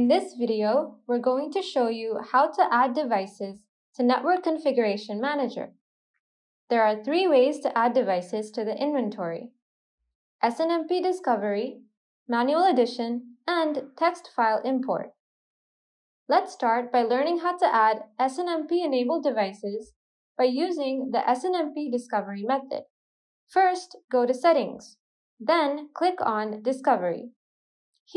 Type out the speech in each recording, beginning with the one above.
In this video, we're going to show you how to add devices to Network Configuration Manager. There are three ways to add devices to the inventory: SNMP Discovery, Manual Addition, and Text File Import. Let's start by learning how to add SNMP-enabled devices by using the SNMP Discovery method. First, go to Settings, then click on Discovery.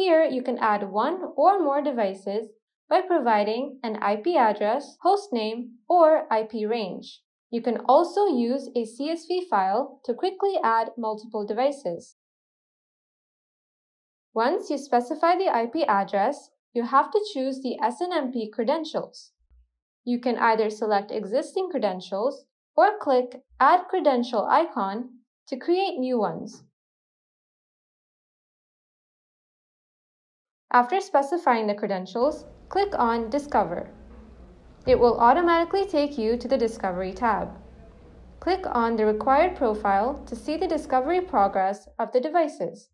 Here, you can add one or more devices by providing an IP address, hostname, or IP range. You can also use a CSV file to quickly add multiple devices. Once you specify the IP address, you have to choose the SNMP credentials. You can either select existing credentials or click Add Credential icon to create new ones. After specifying the credentials, click on Discover. It will automatically take you to the Discovery tab. Click on the required profile to see the discovery progress of the devices.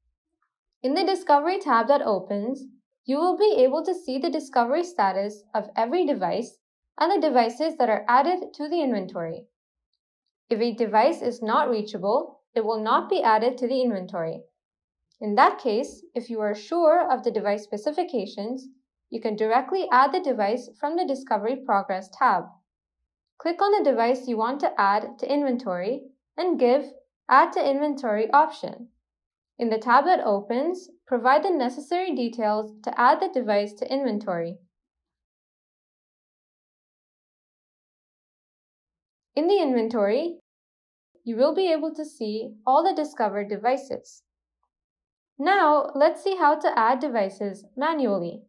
In the Discovery tab that opens, you will be able to see the discovery status of every device and the devices that are added to the inventory. If a device is not reachable, it will not be added to the inventory. In that case, if you are sure of the device specifications, you can directly add the device from the Discovery Progress tab. Click on the device you want to add to inventory and give Add to Inventory option. In the tab that opens, provide the necessary details to add the device to inventory. In the inventory, you will be able to see all the discovered devices. Now, let's see how to add devices manually.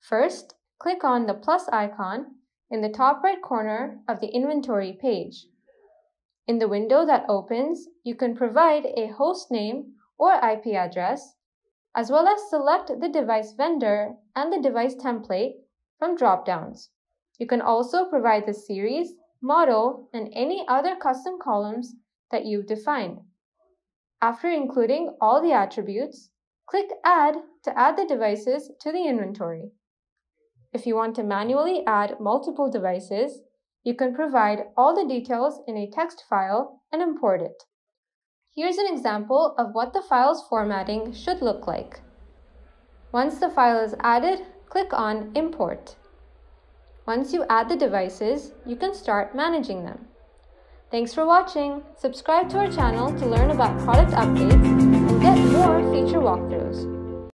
First, click on the plus icon in the top right corner of the inventory page. In the window that opens, you can provide a host name or IP address, as well as select the device vendor and the device template from drop-downs. You can also provide the series, model, and any other custom columns that you've defined. After including all the attributes, click Add to add the devices to the inventory. If you want to manually add multiple devices, you can provide all the details in a text file and import it. Here's an example of what the file's formatting should look like. Once the file is added, click on Import. Once you add the devices, you can start managing them. Thanks for watching. Subscribe to our channel to learn about product updates and get more feature walkthroughs.